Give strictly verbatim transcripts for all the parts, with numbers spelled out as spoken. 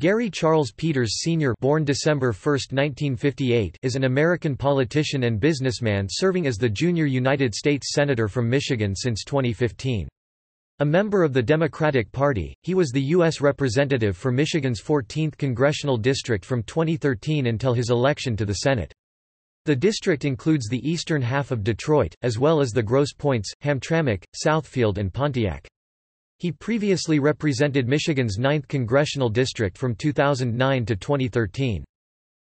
Gary Charles Peters Senior born December first, nineteen fifty-eight, is an American politician and businessman serving as the junior United States Senator from Michigan since twenty fifteen. A member of the Democratic Party, he was the U S Representative for Michigan's fourteenth Congressional District from twenty thirteen until his election to the Senate. The district includes the eastern half of Detroit, as well as the Grosse Pointes, Hamtramck, Southfield and Pontiac. He previously represented Michigan's ninth Congressional District from two thousand nine to twenty thirteen.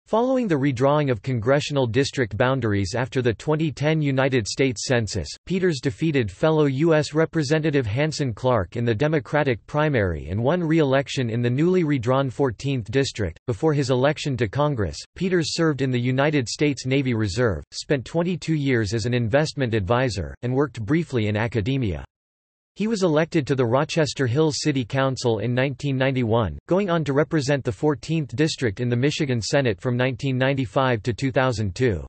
Following the redrawing of congressional district boundaries after the twenty ten United States Census, Peters defeated fellow U S Representative Hansen Clark in the Democratic primary and won re-election in the newly redrawn fourteenth District. Before his election to Congress, Peters served in the United States Navy Reserve, spent twenty-two years as an investment advisor, and worked briefly in academia. He was elected to the Rochester Hills City Council in nineteen ninety-one, going on to represent the fourteenth District in the Michigan Senate from nineteen ninety-five to two thousand two.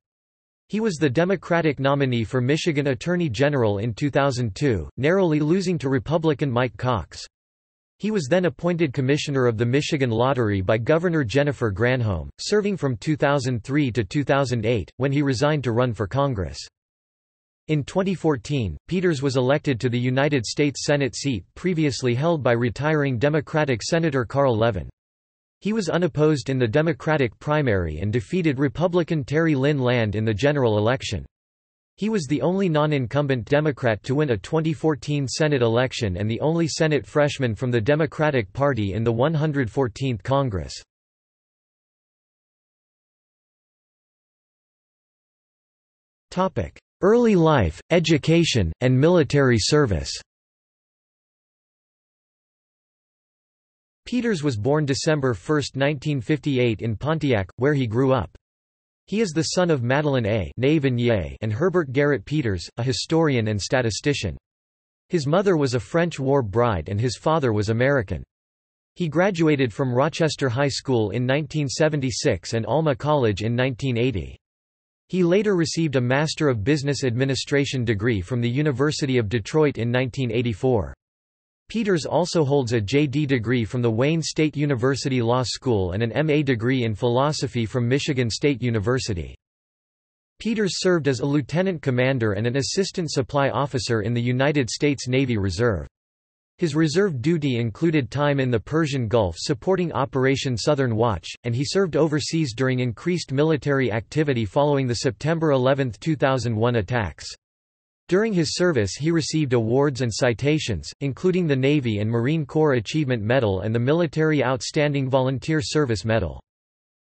He was the Democratic nominee for Michigan Attorney General in two thousand two, narrowly losing to Republican Mike Cox. He was then appointed Commissioner of the Michigan Lottery by Governor Jennifer Granholm, serving from two thousand three to two thousand eight, when he resigned to run for Congress. In twenty fourteen, Peters was elected to the United States Senate seat previously held by retiring Democratic Senator Carl Levin. He was unopposed in the Democratic primary and defeated Republican Terry Lynn Land in the general election. He was the only non-incumbent Democrat to win a twenty fourteen Senate election and the only Senate freshman from the Democratic Party in the one hundred fourteenth Congress. Early life, education, and military service. Peters was born December first, nineteen fifty-eight in Pontiac, where he grew up. He is the son of Madeline A. and Herbert Garrett Peters, a historian and statistician. His mother was a French war bride and his father was American. He graduated from Rochester High School in nineteen seventy-six and Alma College in nineteen eighty. He later received a Master of Business Administration degree from the University of Detroit in nineteen eighty-four. Peters also holds a J D degree from the Wayne State University Law School and an M A degree in philosophy from Michigan State University. Peters served as a lieutenant commander and an assistant supply officer in the United States Navy Reserve. His reserve duty included time in the Persian Gulf supporting Operation Southern Watch, and he served overseas during increased military activity following the September eleventh two thousand one attacks. During his service he received awards and citations, including the Navy and Marine Corps Achievement Medal and the Military Outstanding Volunteer Service Medal.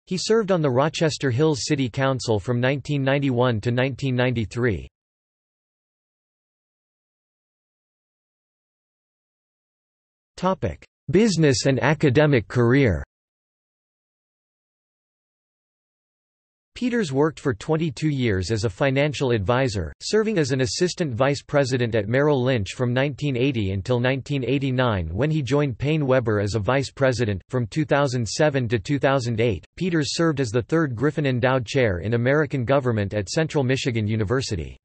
He served on the Rochester Hills City Council from nineteen ninety-one to nineteen ninety-three. Topic: Business and academic career. Peters worked for twenty-two years as a financial advisor, serving as an assistant vice president at Merrill Lynch from nineteen eighty until nineteen eighty-nine when he joined Payne Webber as a vice president. From two thousand seven to two thousand eight, Peters served as the third Griffin Endowed Chair in American Government at Central Michigan University.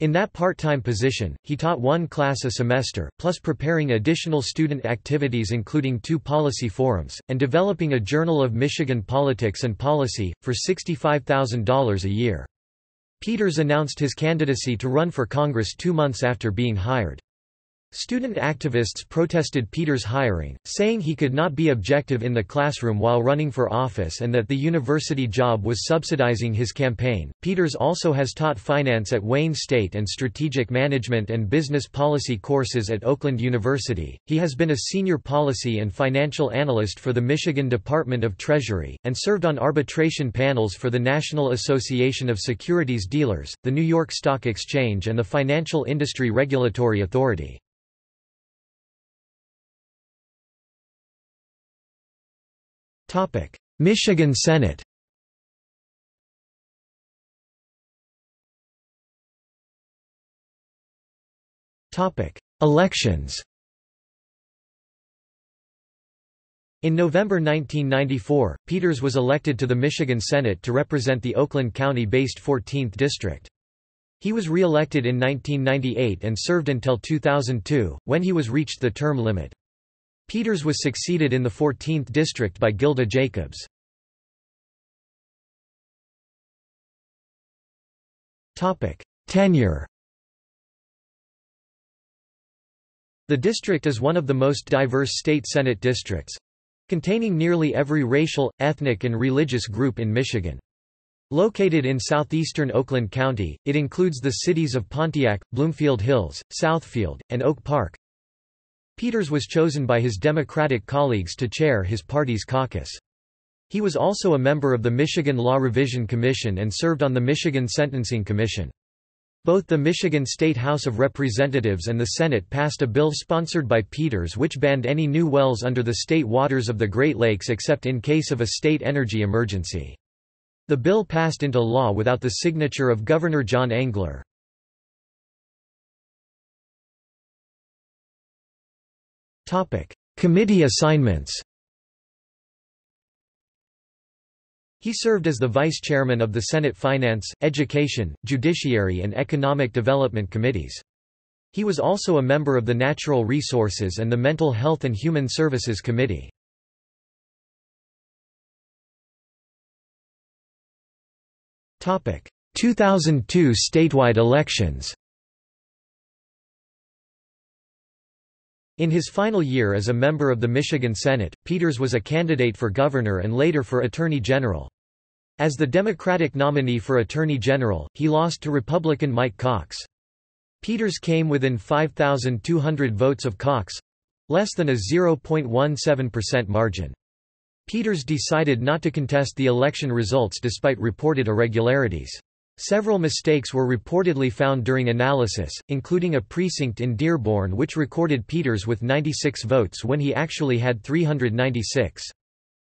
In that part-time position, he taught one class a semester, plus preparing additional student activities including two policy forums, and developing a Journal of Michigan Politics and Policy, for sixty-five thousand dollars a year. Peters announced his candidacy to run for Congress two months after being hired. Student activists protested Peters' hiring, saying he could not be objective in the classroom while running for office and that the university job was subsidizing his campaign. Peters also has taught finance at Wayne State and strategic management and business policy courses at Oakland University. He has been a senior policy and financial analyst for the Michigan Department of Treasury, and served on arbitration panels for the National Association of Securities Dealers, the New York Stock Exchange, and the Financial Industry Regulatory Authority. Michigan Senate. Elections. In November nineteen ninety-four, Peters was elected to the Michigan Senate to represent the Oakland County-based fourteenth District. He was re-elected in nineteen ninety-eight and served until two thousand two, when he was reached the term limit. Peters was succeeded in the fourteenth district by Gilda Jacobs. Topic: Tenure. The district is one of the most diverse state Senate districts, containing nearly every racial, ethnic and religious group in Michigan. Located in southeastern Oakland County, it includes the cities of Pontiac, Bloomfield Hills, Southfield, and Oak Park. Peters was chosen by his Democratic colleagues to chair his party's caucus. He was also a member of the Michigan Law Revision Commission and served on the Michigan Sentencing Commission. Both the Michigan State House of Representatives and the Senate passed a bill sponsored by Peters which banned any new wells under the state waters of the Great Lakes except in case of a state energy emergency. The bill passed into law without the signature of Governor John Engler. Committee assignments. He served as the vice chairman of the Senate Finance, Education, Judiciary and Economic Development Committees. He was also a member of the Natural Resources and the Mental Health and Human Services Committee. two thousand two statewide elections. In his final year as a member of the Michigan Senate, Peters was a candidate for governor and later for attorney general. As the Democratic nominee for attorney general, he lost to Republican Mike Cox. Peters came within five thousand two hundred votes of Cox—less than a zero point one seven percent margin. Peters decided not to contest the election results despite reported irregularities. Several mistakes were reportedly found during analysis, including a precinct in Dearborn which recorded Peters with ninety-six votes when he actually had three hundred ninety-six.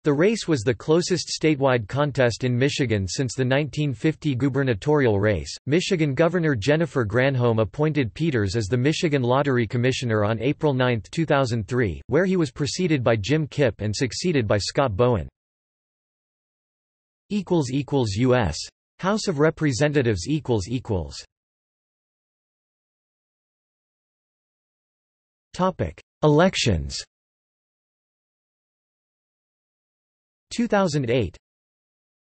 The race was the closest statewide contest in Michigan since the nineteen fifty gubernatorial race. Michigan Governor Jennifer Granholm appointed Peters as the Michigan Lottery Commissioner on April ninth two thousand three, where he was preceded by Jim Kipp and succeeded by Scott Bowen. U S House of Representatives equals equals. Topic: Elections. two thousand eight.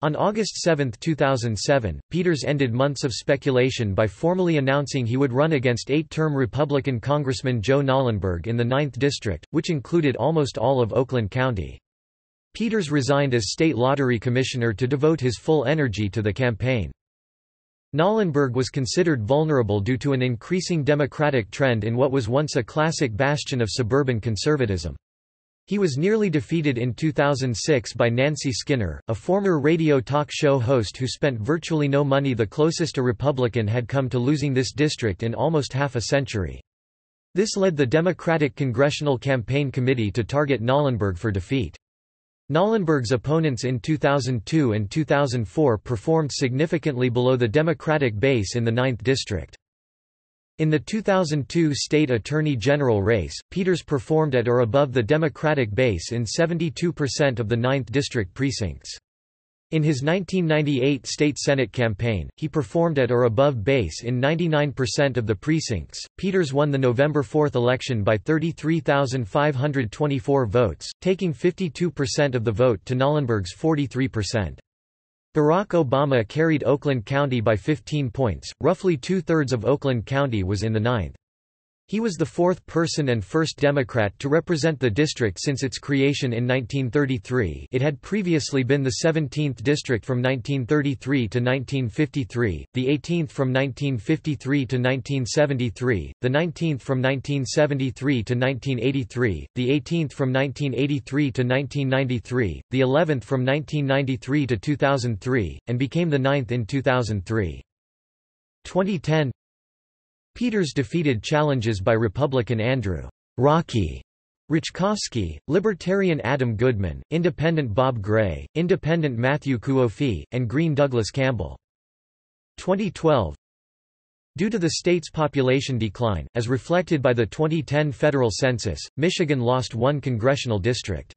On August seventh two thousand seven, Peters ended months of speculation by formally announcing he would run against eight-term Republican Congressman Joe Knollenberg in the ninth district, which included almost all of Oakland County. Peters resigned as state lottery commissioner to devote his full energy to the campaign. Knollenberg was considered vulnerable due to an increasing Democratic trend in what was once a classic bastion of suburban conservatism. He was nearly defeated in two thousand six by Nancy Skinner, a former radio talk show host who spent virtually no money, the closest a Republican had come to losing this district in almost half a century. This led the Democratic Congressional Campaign Committee to target Knollenberg for defeat. Knollenberg's opponents in two thousand two and two thousand four performed significantly below the Democratic base in the ninth district. In the two thousand two state attorney general race, Peters performed at or above the Democratic base in seventy-two percent of the ninth district precincts. In his nineteen ninety-eight state Senate campaign, he performed at or above base in ninety-nine percent of the precincts. Peters won the November fourth election by thirty-three thousand five hundred twenty-four votes, taking fifty-two percent of the vote to Knollenberg's forty-three percent. Barack Obama carried Oakland County by fifteen points. Roughly two-thirds of Oakland County was in the ninth. He was the fourth person and first Democrat to represent the district since its creation in nineteen thirty-three. It had previously been the seventeenth district from nineteen thirty-three to nineteen fifty-three, the eighteenth from nineteen fifty-three to nineteen seventy-three, the nineteenth from nineteen seventy-three to nineteen eighty-three, the eighteenth from nineteen eighty-three to nineteen ninety-three, the eleventh from nineteen ninety-three to two thousand three, and became the ninth in two thousand three. twenty ten. Peters defeated challenges by Republican Andrew "Rocky" Richkowski, Libertarian Adam Goodman, Independent Bob Gray, Independent Matthew Kuofi, and Green Douglas Campbell. twenty twelve. Due to the state's population decline, as reflected by the twenty ten federal census, Michigan lost one congressional district.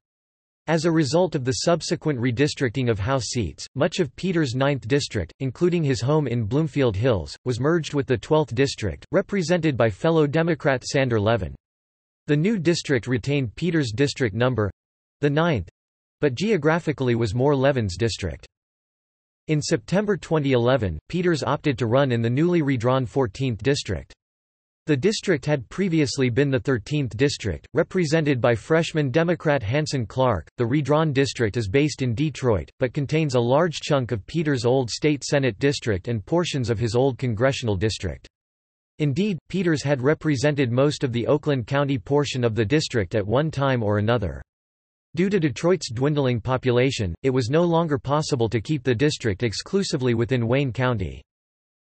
As a result of the subsequent redistricting of House seats, much of Peters' ninth district, including his home in Bloomfield Hills, was merged with the twelfth district, represented by fellow Democrat Sander Levin. The new district retained Peters' district number—the ninth, but geographically was more Levin's district. In September twenty eleven, Peters opted to run in the newly redrawn fourteenth district. The district had previously been the thirteenth district, represented by freshman Democrat Hansen Clark. The redrawn district is based in Detroit, but contains a large chunk of Peters' old state Senate district and portions of his old congressional district. Indeed, Peters had represented most of the Oakland County portion of the district at one time or another. Due to Detroit's dwindling population, it was no longer possible to keep the district exclusively within Wayne County.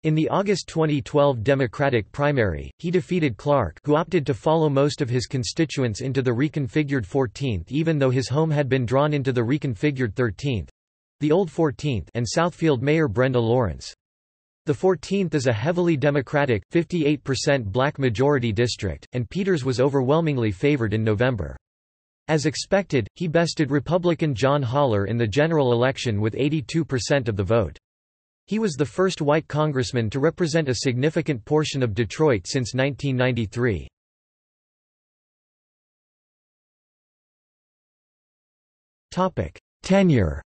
In the August twenty twelve Democratic primary, he defeated Clark, who opted to follow most of his constituents into the reconfigured fourteenth even though his home had been drawn into the reconfigured thirteenth—the old fourteenth and Southfield Mayor Brenda Lawrence. The fourteenth is a heavily Democratic, fifty-eight percent black majority district, and Peters was overwhelmingly favored in November. As expected, he bested Republican John Holler in the general election with eighty-two percent of the vote. He was the first white congressman to represent a significant portion of Detroit since nineteen ninety-three. Tenure.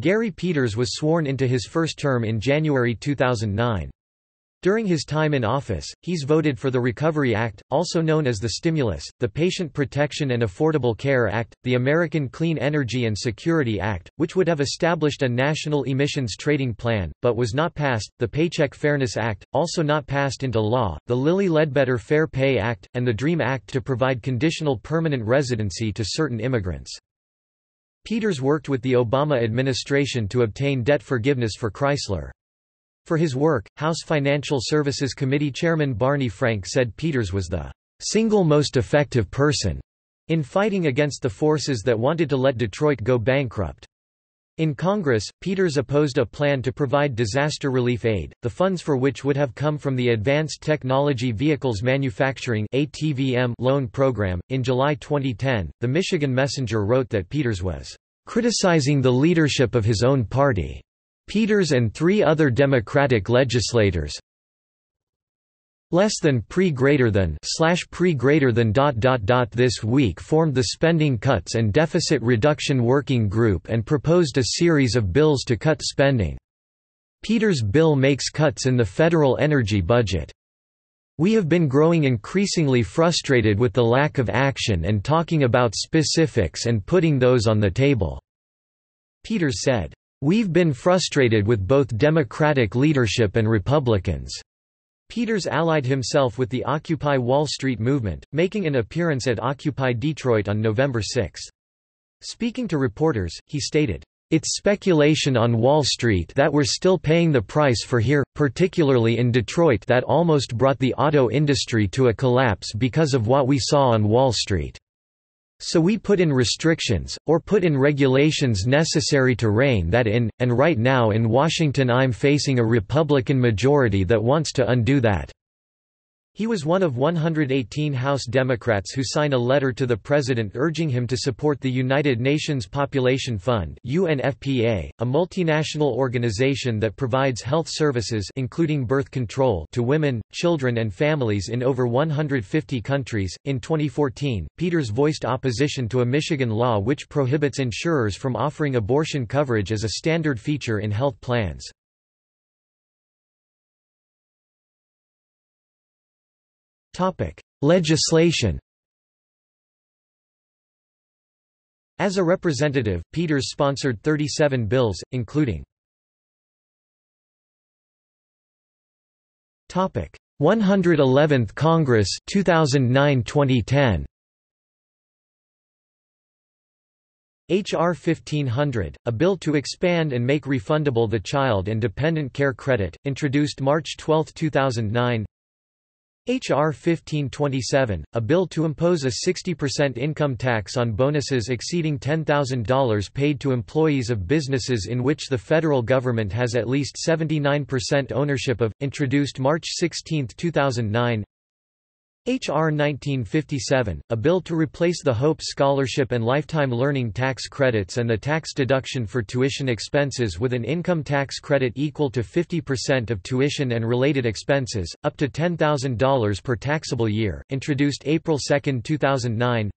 Gary Peters was sworn into his first term in January two thousand nine. During his time in office, he's voted for the Recovery Act, also known as the Stimulus, the Patient Protection and Affordable Care Act, the American Clean Energy and Security Act, which would have established a national emissions trading plan, but was not passed, the Paycheck Fairness Act, also not passed into law, the Lilly Ledbetter Fair Pay Act, and the DREAM Act to provide conditional permanent residency to certain immigrants. Peters worked with the Obama administration to obtain debt forgiveness for Chrysler. For his work, House Financial Services Committee Chairman Barney Frank said Peters was the single most effective person in fighting against the forces that wanted to let Detroit go bankrupt. In Congress, Peters opposed a plan to provide disaster relief aid, the funds for which would have come from the Advanced Technology Vehicles Manufacturing (A T V M) loan program. In July twenty ten, the Michigan Messenger wrote that Peters was criticizing the leadership of his own party. Peters and three other Democratic legislators less than pre greater than slash pre greater than dot dot dot this week formed the Spending Cuts and Deficit Reduction Working Group and proposed a series of bills to cut spending. Peters' bill makes cuts in the federal energy budget. We have been growing increasingly frustrated with the lack of action and talking about specifics and putting those on the table, Peters said. We've been frustrated with both Democratic leadership and Republicans. Peters allied himself with the Occupy Wall Street movement, making an appearance at Occupy Detroit on November sixth. Speaking to reporters, he stated, "It's speculation on Wall Street that we're still paying the price for here, particularly in Detroit, that almost brought the auto industry to a collapse because of what we saw on Wall Street. So we put in restrictions, or put in regulations necessary to rein that in, and right now in Washington I'm facing a Republican majority that wants to undo that." He was one of one hundred eighteen House Democrats who signed a letter to the president urging him to support the United Nations Population Fund (U N F P A), a multinational organization that provides health services including birth control to women, children and families in over one hundred fifty countries. In twenty fourteen, Peters voiced opposition to a Michigan law which prohibits insurers from offering abortion coverage as a standard feature in health plans. Legislation. As a representative, Peters sponsored thirty-seven bills, including one hundred eleventh Congress two thousand nine to twenty ten, H R fifteen hundred, a bill to expand and make refundable the child and dependent care credit, introduced March twelfth two thousand nine, H R fifteen twenty-seven, a bill to impose a sixty percent income tax on bonuses exceeding ten thousand dollars paid to employees of businesses in which the federal government has at least seventy-nine percent ownership of, introduced March sixteenth two thousand nine. H R nineteen fifty-seven, a bill to replace the Hope Scholarship and Lifetime Learning Tax Credits and the tax deduction for tuition expenses with an income tax credit equal to fifty percent of tuition and related expenses, up to ten thousand dollars per taxable year, introduced April second two thousand nine.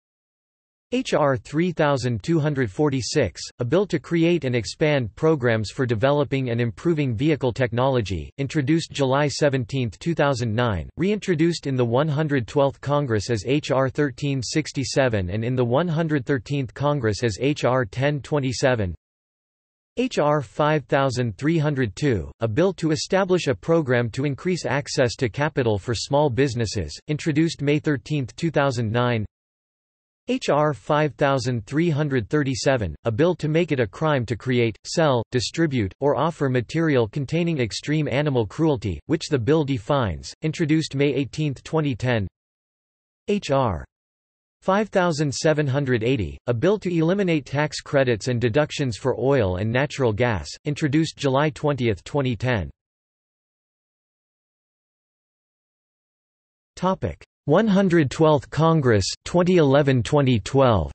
H R thirty-two forty-six, a bill to create and expand programs for developing and improving vehicle technology, introduced July seventeenth two thousand nine, reintroduced in the one hundred twelfth Congress as H R thirteen sixty-seven and in the one hundred thirteenth Congress as H R ten twenty-seven. H R fifty-three oh two, a bill to establish a program to increase access to capital for small businesses, introduced May thirteenth two thousand nine. H R fifty-three thirty-seven, a bill to make it a crime to create, sell, distribute, or offer material containing extreme animal cruelty, which the bill defines, introduced May eighteenth twenty ten. H R fifty-seven eighty, a bill to eliminate tax credits and deductions for oil and natural gas, introduced July twentieth twenty ten. one hundred twelfth Congress twenty eleven to twenty twelve.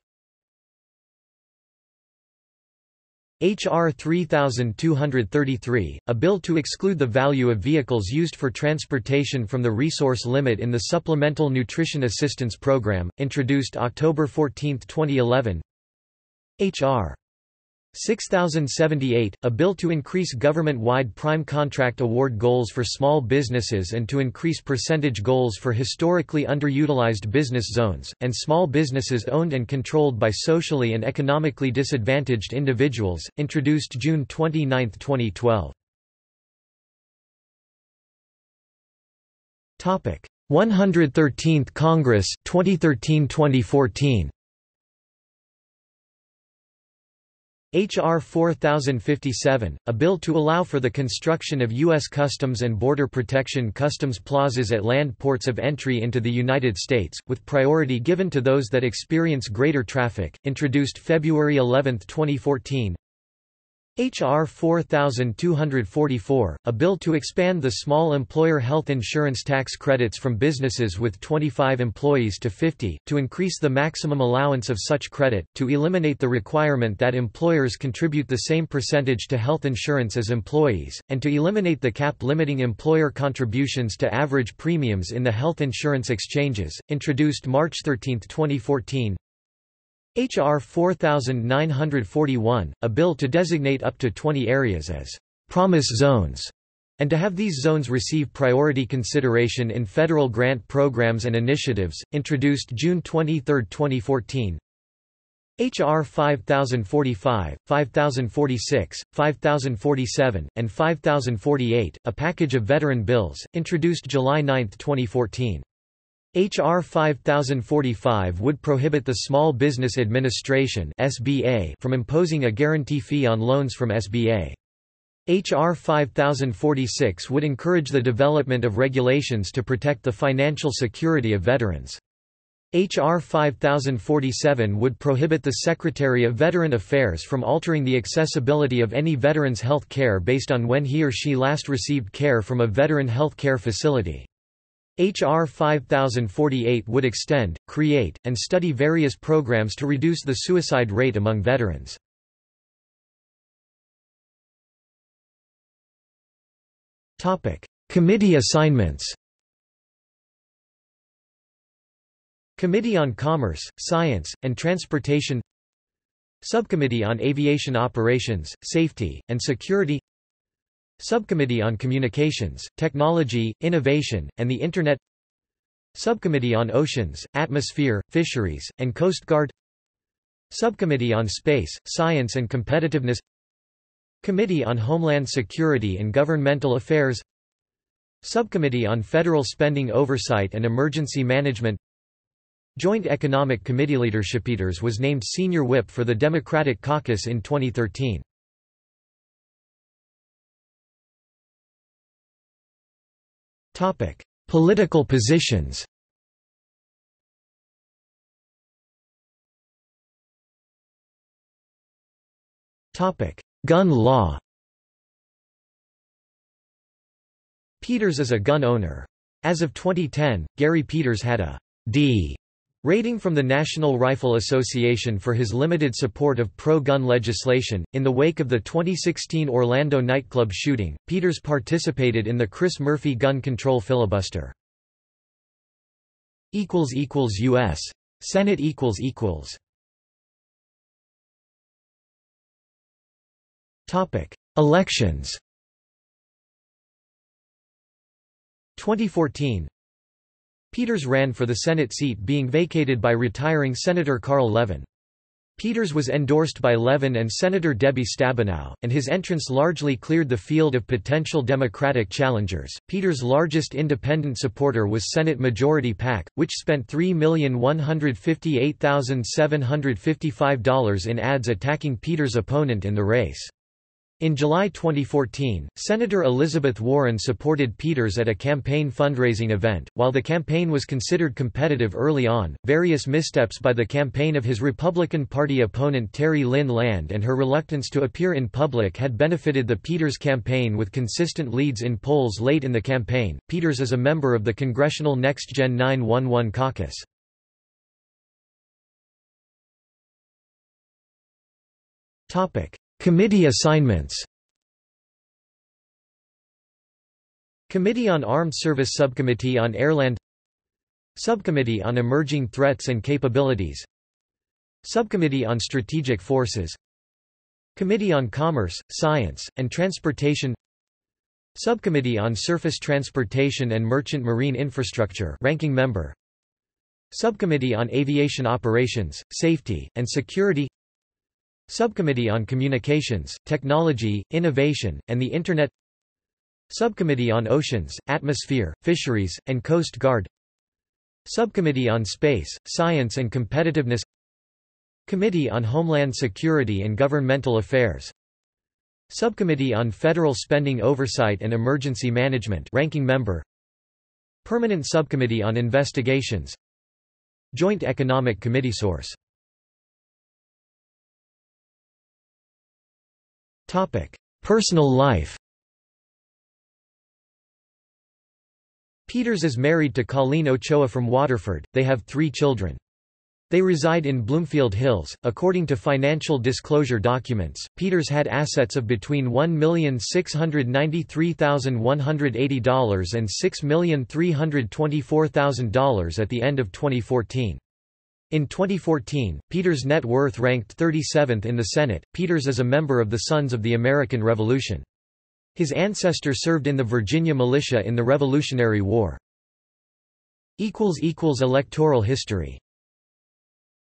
H R thirty-two thirty-three, a bill to exclude the value of vehicles used for transportation from the resource limit in the Supplemental Nutrition Assistance Program, introduced October fourteenth twenty eleven. H R sixty oh seventy-eight, a bill to increase government-wide prime contract award goals for small businesses and to increase percentage goals for historically underutilized business zones, and small businesses owned and controlled by socially and economically disadvantaged individuals, introduced June twenty-ninth twenty twelve. one hundred thirteenth Congress twenty thirteen to twenty fourteen. H R forty oh fifty-seven, a bill to allow for the construction of U S Customs and Border Protection customs plazas at land ports of entry into the United States, with priority given to those that experience greater traffic, introduced February eleventh twenty fourteen. H R forty-two forty-four, a bill to expand the small employer health insurance tax credits from businesses with twenty-five employees to fifty, to increase the maximum allowance of such credit, to eliminate the requirement that employers contribute the same percentage to health insurance as employees, and to eliminate the cap limiting employer contributions to average premiums in the health insurance exchanges, introduced March thirteenth twenty fourteen. H R forty-nine forty-one, a bill to designate up to twenty areas as promise zones, and to have these zones receive priority consideration in federal grant programs and initiatives, introduced June twenty-third twenty fourteen. H R fifty oh forty-five, fifty oh forty-six, fifty oh forty-seven, and fifty oh forty-eight, a package of veteran bills, introduced July ninth twenty fourteen. H R fifty oh forty-five would prohibit the Small Business Administration (S B A) from imposing a guarantee fee on loans from S B A. H R fifty oh forty-six would encourage the development of regulations to protect the financial security of veterans. H R fifty oh forty-seven would prohibit the Secretary of Veteran Affairs from altering the accessibility of any veteran's health care based on when he or she last received care from a veteran health care facility. H R fifty oh forty-eight would extend, create, and study various programs to reduce the suicide rate among veterans. Committee assignments. Committee on Commerce, Science, and Transportation, Subcommittee on Aviation Operations, Safety, and Security, Subcommittee on Communications, Technology, Innovation, and the Internet, Subcommittee on Oceans, Atmosphere, Fisheries, and Coast Guard, Subcommittee on Space, Science and Competitiveness, Committee on Homeland Security and Governmental Affairs, Subcommittee on Federal Spending Oversight and Emergency Management. Joint Economic Committee. Leadership. Peters was named Senior Whip for the Democratic Caucus in twenty thirteen. Political positions. Gun law. Peters is a gun owner. As of twenty ten, Gary Peters had a D rating from the National Rifle Association for his limited support of pro-gun legislation. In the wake of the twenty sixteen Orlando nightclub shooting, Peters participated in the Chris Murphy gun control filibuster. Equals equals U S Senate equals equals. Topic: Elections. twenty fourteen. Peters ran for the Senate seat being vacated by retiring Senator Carl Levin. Peters was endorsed by Levin and Senator Debbie Stabenow, and his entrance largely cleared the field of potential Democratic challengers. Peters' largest independent supporter was Senate Majority PAC, which spent three million one hundred fifty-eight thousand seven hundred fifty-five dollars in ads attacking Peters' opponent in the race. In July twenty fourteen, Senator Elizabeth Warren supported Peters at a campaign fundraising event. While the campaign was considered competitive early on, various missteps by the campaign of his Republican Party opponent Terry Lynn Land and her reluctance to appear in public had benefited the Peters campaign with consistent leads in polls late in the campaign. Peters is a member of the Congressional Next Gen nine one one Caucus. Topic: Committee assignments. Committee on Armed Service, Subcommittee on Airland, Subcommittee on Emerging Threats and Capabilities, Subcommittee on Strategic Forces, Committee on Commerce, Science, and Transportation, Subcommittee on Surface Transportation and Merchant Marine Infrastructure, Ranking Member, Subcommittee on Aviation Operations, Safety, and Security, Subcommittee on Communications, Technology, Innovation, and the Internet, Subcommittee on Oceans, Atmosphere, Fisheries, and Coast Guard, Subcommittee on Space, Science and Competitiveness, Committee on Homeland Security and Governmental Affairs, Subcommittee on Federal Spending Oversight and Emergency Management, Ranking Member, Permanent Subcommittee on Investigations, Joint Economic Committee. Source: Personal life. Peters is married to Colleen Ochoa from Waterford. They have three children. They reside in Bloomfield Hills. According to financial disclosure documents, Peters had assets of between one million six hundred ninety-three thousand one hundred eighty dollars and six million three hundred twenty-four thousand dollars at the end of twenty fourteen. In twenty fourteen, Peters' net worth ranked thirty-seventh in the Senate. Peters is a member of the Sons of the American Revolution. His ancestor served in the Virginia militia in the Revolutionary War. Equals equals electoral history.